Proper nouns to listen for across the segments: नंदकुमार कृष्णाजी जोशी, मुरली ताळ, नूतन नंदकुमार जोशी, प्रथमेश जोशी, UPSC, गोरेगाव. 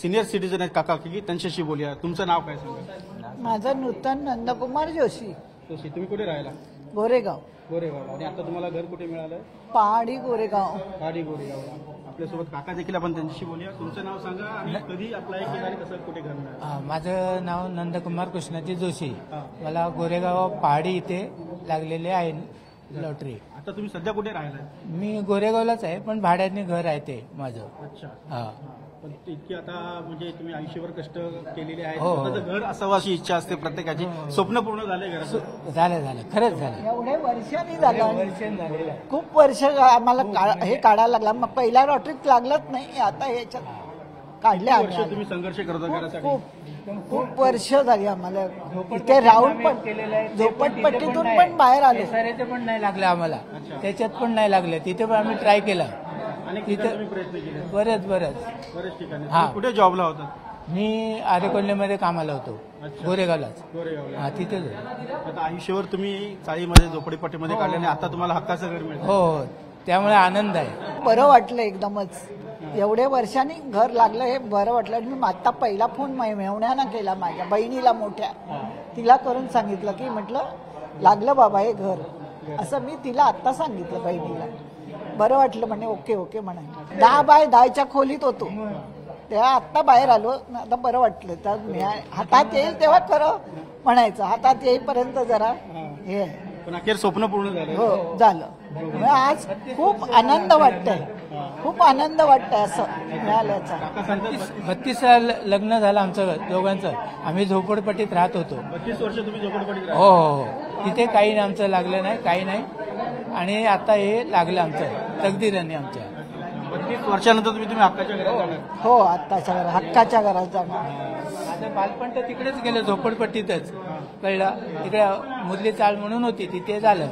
Senior citizen आहेत काका की त्यांच्याशी बोलूया। तुमचं नाव काय सांगा? माझं नूतन नंदकुमार जोशी। तुम्ही कुठे राहायला? गोरेगाव। गोरेगाव। आणि आता तुम्हाला घर कुठे मिळालं? पहाडी गोरेगाव। पहाडी गोरेगाव। आपल्या सोबत काका देखील आपण त्यांच्याशी बोलूया। तुमचं नाव सांगा आणि कधी अप्लाय केलं आणि कसं कुठे घर मिळालं? माझं नाव नंदकुमार कृष्णाजी जोशी। मला गोरेगाव पहाडी इथे लागलेले आहे लॉटरी। आता तुम्ही सध्या कुठे राहायला? मी गोरेगावलाच आहे पण भाड्याने घर आहे ते माझं। अच्छा। हां, पण इतकी आता म्हणजे तुम्ही आयुष्यभर कष्ट केलेले आहेत, स्वतःचं घर असावं अशी इच्छा असते प्रत्येकाची। स्वप्न पूर्ण झाले घराचं? झालं खरंच झालं। एवढ्या वर्षांनी झालं, खूप वर्ष आम्हाला हे काढायला लागला। मग पहिल्या लॉटरीत लागलंच नाही, आता ह्याच्यात काढल्या आम्ही। तुम्ही संघर्ष करत होता घरासाठी? खूप वर्ष झाली आम्हाला इथे राहून, पण झोपटपट्टीतून पण बाहेर आलो, सऱ्याचे पण नाही लागले आम्हाला, त्याच्यात पण नाही लागले, तिथे पण आम्ही ट्राय केला तिथे बरेच ठिकाणी। हा, कुठे जॉबला होता? मी आरेकोल्हेमध्ये कामाला होतो, गोरेगावलाच। हा, तिथे आयुष्यभर तुम्ही चाळीमध्ये झोपडीपट्टीमध्ये काढल्याने आता तुम्हाला हक्काचं घर मिळालं? हो, त्यामुळे आनंद आहे, बरं वाटलं एकदमच। एवढ्या वर्षांनी घर लागलं हे बरं वाटलं। मी आता पहिला फोन मेवण्यानं केला, माझ्या बहिणीला मोठ्या, तिला करून सांगितलं की म्हटलं लागलं बाबा हे घर, असं मी तिला आत्ता सांगितलं बहिणीला। बरं वाटलं म्हणे, ओके ओके म्हणाले। 10 बाय 10च्या खोलीत होतो तेव्हा आत्ता बाहेर आलो, आता बरं वाटलं। तर मी हातात येईल तेव्हा खरं म्हणायचं, हातात येईपर्यंत जरा हे आहे, पण अखेर स्वप्न पूर्ण झालं। हो, झालं। आज खूप आनंद वाटतंय, खूप आनंद वाटतंय असं मिळाल्याचा। 32 लग्न झालं आमचं दोघांचं, आम्ही झोपडपट्टीत राहत होतो। 32 वर्ष तुम्ही झोपडपट्टीत? हो हो, तिथे काही आमचं लागलं नाही, काही नाही, आणि आता हे लागलं आमचं तकदीराने आमच्या। 32 वर्षानंतर तुम्ही हक्काच्या घरात जाणार? हो, आत्ताच्या घरात, हक्काच्या घरात जाणार। माझं बालपण तर तिकडेच गेलं, झोपडपट्टीतच कळलं, तिकडे मुरली ताळ म्हणून होती तिथे झालं।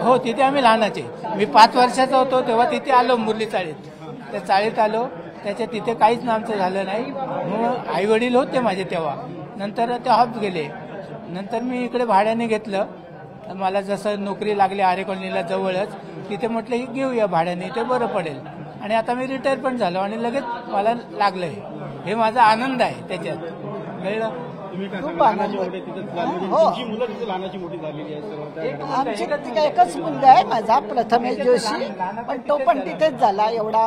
हो, तिथे आम्ही लहानाचे, मी 5 वर्षाचा होतो तेव्हा तिथे आलो मुरली चाळीत, त्या चाळीत आलो, त्याच्या तिथे काहीच ना आमचं झालं नाही। मग आई वडील होते माझे तेव्हा, नंतर ते हॉप गेले, नंतर मी इकडे भाड्याने घेतलं, मला जसं नोकरी लागली आरेकॉलनीला जवळच, तिथे म्हटलं ही घेऊया भाड्याने, ते बरं पडेल, आणि आता मी रिटायर पण झालो आणि लगेच मला लागलं हे माझा आनंद आहे त्याच्यात कळलं। आमची एकच मुलगा आहे माझा, प्रथमेश जोशी, पण तो पण तिथेच झाला एवढा,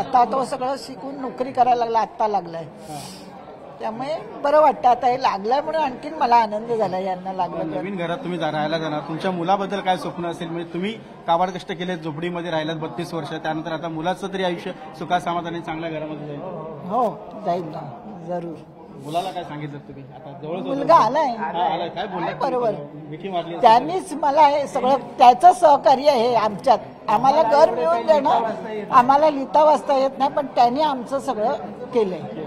आता तो सगळं शिकून नोकरी करायला लागला, आत्ता लागलाय, त्यामुळे बरं वाटतं आता हे लागलंय म्हणून आणखीन मला आनंद झाला यांना लागलं। नवीन घरात तुम्ही राहायला जाणार, तुमच्या मुलाबद्दल काय स्वप्न असेल? म्हणजे तुम्ही काबाड कष्ट केले, झोपडीमध्ये राहिलात 32 वर्ष, त्यानंतर आता मुलाचं तरी आयुष्य सुखा समाधानी चांगल्या घरामध्ये जाईल? हो, जाईल ना, जरूर। मुलाला काय सांगितलं तुम्ही? आता जवळ मुलगा आलाय काय बोलला? बरोबर, त्यांनीच मला हे सगळं, त्याचं सहकार्य हे आमच्यात, आम्हाला घर मिळवून देणं, आम्हाला लिहिता वाचता येत नाही पण त्याने आमचं सगळं केलंय,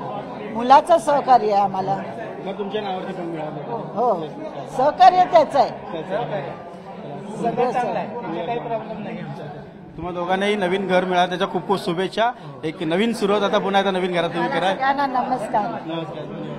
मुलाचं सहकार्य आहे आम्हाला। तुमच्या नावावरती पण मिळालं? हो, सहकार्य त्याचं आहे, सगळं चांगलं आहे, काही प्रॉब्लेम नाही आमचा। तुम्हाला दोघांनाही नवीन घर मिळालं त्याच्या खूप खूप शुभेच्छा। एक नवीन सुरुवात आता पुन्हा एकदा नवीन घरात तुम्ही करा। नमस्कार।